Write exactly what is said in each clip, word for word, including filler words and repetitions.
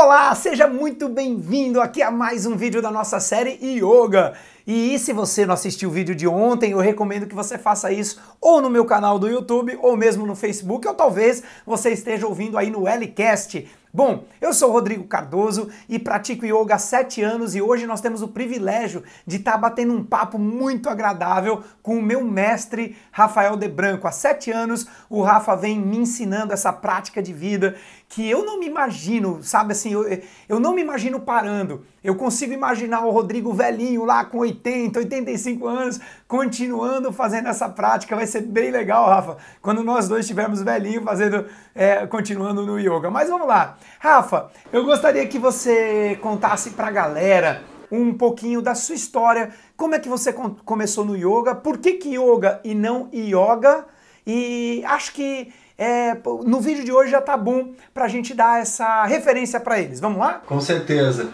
Olá, seja muito bem-vindo aqui a mais um vídeo da nossa série Yoga. E se você não assistiu o vídeo de ontem, eu recomendo que você faça isso ou no meu canal do YouTube, ou mesmo no Facebook, ou talvez você esteja ouvindo aí no L cast. Bom, eu sou o Rodrigo Cardoso e pratico yoga há sete anos e hoje nós temos o privilégio de estar tá batendo um papo muito agradável com o meu mestre Rafael de Branco. Há sete anos o Rafa vem me ensinando essa prática de vida que eu não me imagino, sabe assim, eu, eu não me imagino parando. Eu consigo imaginar o Rodrigo velhinho lá com oitenta, oitenta e cinco anos, continuando fazendo essa prática. Vai ser bem legal, Rafa, quando nós dois estivermos velhinhos fazendo, é, continuando no yoga. Mas vamos lá. Rafa, eu gostaria que você contasse pra galera um pouquinho da sua história. Como é que você começou no yoga? Por que que yoga e não yoga? E acho que é, no vídeo de hoje já tá bom pra gente dar essa referência pra eles. Vamos lá? Com certeza.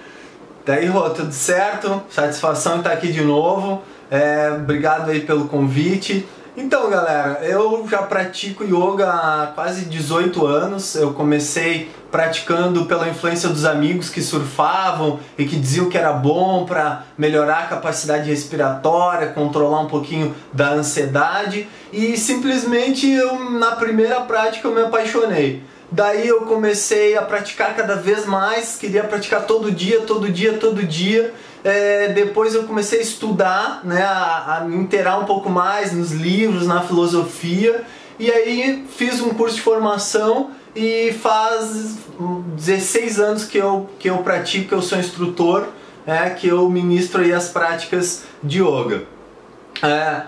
Daí, Rô, tudo certo? Satisfação estar aqui de novo. É, obrigado aí pelo convite. Então, galera, eu já pratico yoga há quase dezoito anos. Eu comecei praticando pela influência dos amigos que surfavam e que diziam que era bom para melhorar a capacidade respiratória, controlar um pouquinho da ansiedade, e simplesmente eu, na primeira prática, eu me apaixonei. Daí eu comecei a praticar cada vez mais, queria praticar todo dia, todo dia, todo dia. É, depois eu comecei a estudar, né, a, a me inteirar um pouco mais nos livros, na filosofia, e aí fiz um curso de formação e faz dezesseis anos que eu, que eu pratico, que eu sou instrutor, é, que eu ministro aí as práticas de yoga. É,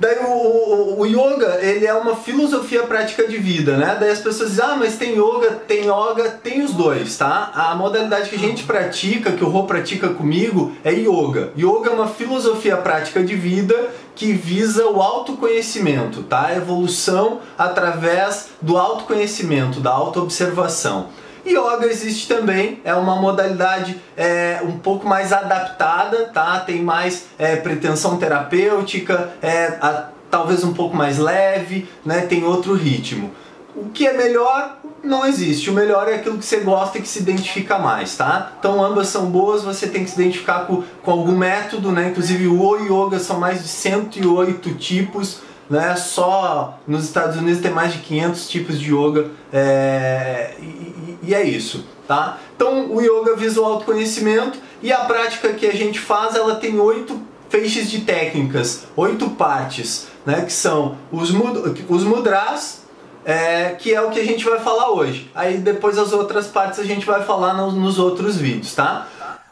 daí o, o, o yoga, ele é uma filosofia prática de vida, né? Daí as pessoas dizem, ah, mas tem yoga, tem yoga, tem os dois, tá? A modalidade que a gente pratica, que o Rô pratica comigo, é yoga. Yoga é uma filosofia prática de vida que visa o autoconhecimento, tá? A evolução através do autoconhecimento, da autoobservação. Yoga existe também, é uma modalidade é, um pouco mais adaptada, tá? Tem mais é, pretensão terapêutica, é, a, talvez um pouco mais leve, né? Tem outro ritmo. O que é melhor não existe, o melhor é aquilo que você gosta e que se identifica mais, tá? Então ambas são boas, você tem que se identificar com, com algum método, né? Inclusive o yoga são mais de cento e oito tipos, né? Só nos Estados Unidos tem mais de quinhentos tipos de yoga, é... E, e é isso, tá? Então o yoga visa o autoconhecimento, e a prática que a gente faz, ela tem oito feixes de técnicas, oito partes, né? Que são os, mud... os mudras, é... que é o que a gente vai falar hoje. Aí depois as outras partes a gente vai falar nos, nos outros vídeos, tá?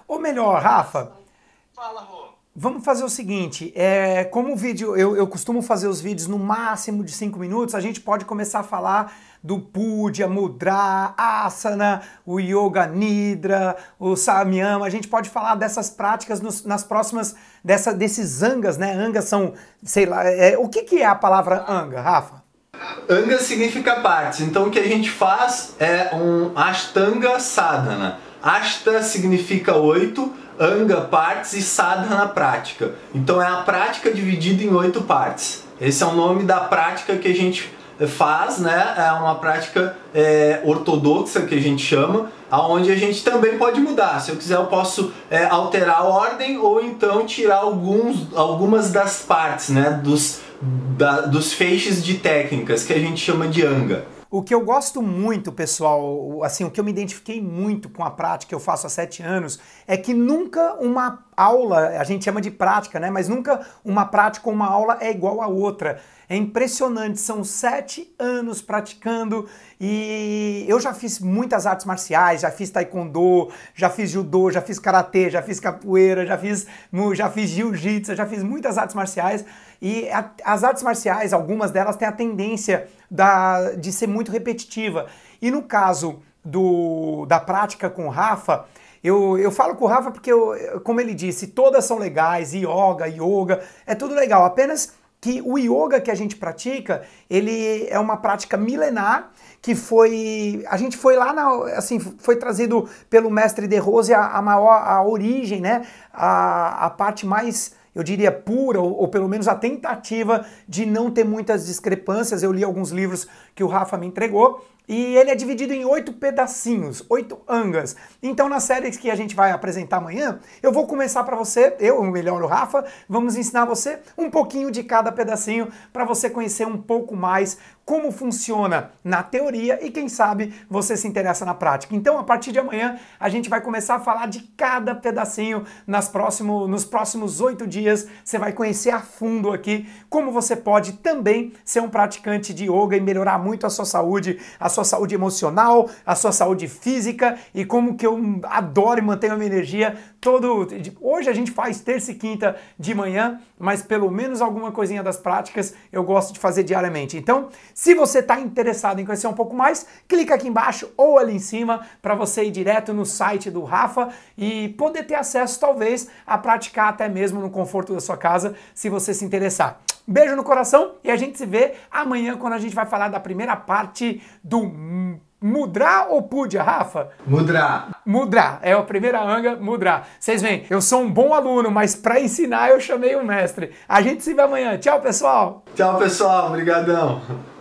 Ou melhor, Rafa, fala, Rô. Vamos fazer o seguinte, é, como o vídeo, eu, eu costumo fazer os vídeos no máximo de cinco minutos, a gente pode começar a falar do Puja, Mudra, Asana, o Yoga Nidra, o Samyama. A gente pode falar dessas práticas nos, nas próximas, dessa, desses Angas, né? Angas são, sei lá, é, o que, que é a palavra Anga, Rafa? Anga significa partes, então o que a gente faz é um Ashtanga Sadhana. Ashta significa oito, Anga partes e Sadhana prática. Então é a prática dividida em oito partes. Esse é o nome da prática que a gente faz, né? É uma prática é, ortodoxa que a gente chama, aonde a gente também pode mudar. Se eu quiser eu posso é, alterar a ordem ou então tirar alguns, algumas das partes, né? Dos, da, dos feixes de técnicas que a gente chama de Anga. O que eu gosto muito, pessoal, assim, o que eu me identifiquei muito com a prática que eu faço há sete anos, é que nunca uma aula, a gente chama de prática, né? Mas nunca uma prática ou uma aula é igual a outra. É impressionante, são sete anos praticando, e eu já fiz muitas artes marciais, já fiz taekwondo, já fiz judô, já fiz karatê, já fiz capoeira, já fiz, já fiz jiu-jitsu, já fiz muitas artes marciais, e a, as artes marciais, algumas delas têm a tendência da, de ser muito repetitiva. E no caso do, da prática com o Rafa, Eu, eu falo com o Rafa porque, eu, como ele disse, todas são legais, yoga, yoga, é tudo legal, apenas que o yoga que a gente pratica, ele é uma prática milenar, que foi, a gente foi lá, na, assim, foi trazido pelo mestre De Rose a, a maior, a origem, né, a, a parte mais, eu diria, pura, ou, ou pelo menos a tentativa de não ter muitas discrepâncias. Eu li alguns livros que o Rafa me entregou, E ele é dividido em oito pedacinhos, oito angas. Então, na série que a gente vai apresentar amanhã, eu vou começar para você, eu, ou melhor, o Rafa, vamos ensinar você um pouquinho de cada pedacinho para você conhecer um pouco mais como funciona na teoria e, quem sabe, você se interessa na prática. Então, a partir de amanhã, a gente vai começar a falar de cada pedacinho. Nas próximo, nos próximos oito dias, você vai conhecer a fundo aqui como você pode também ser um praticante de yoga e melhorar muito a sua saúde, a sua saúde emocional, a sua saúde física, e como que eu adoro e mantenho a minha energia todo... Hoje a gente faz terça e quinta de manhã, mas pelo menos alguma coisinha das práticas eu gosto de fazer diariamente. Então, se você está interessado em conhecer um pouco mais, clica aqui embaixo ou ali em cima para você ir direto no site do Rafa e poder ter acesso, talvez, a praticar até mesmo no conforto da sua casa, se você se interessar. Beijo no coração e a gente se vê amanhã, quando a gente vai falar da primeira parte do Mudra ou Puja, Rafa? Mudra. Mudra. É a primeira anga, Mudra. Vocês veem, eu sou um bom aluno, mas para ensinar eu chamei o mestre. A gente se vê amanhã. Tchau, pessoal. Tchau, pessoal. Obrigadão.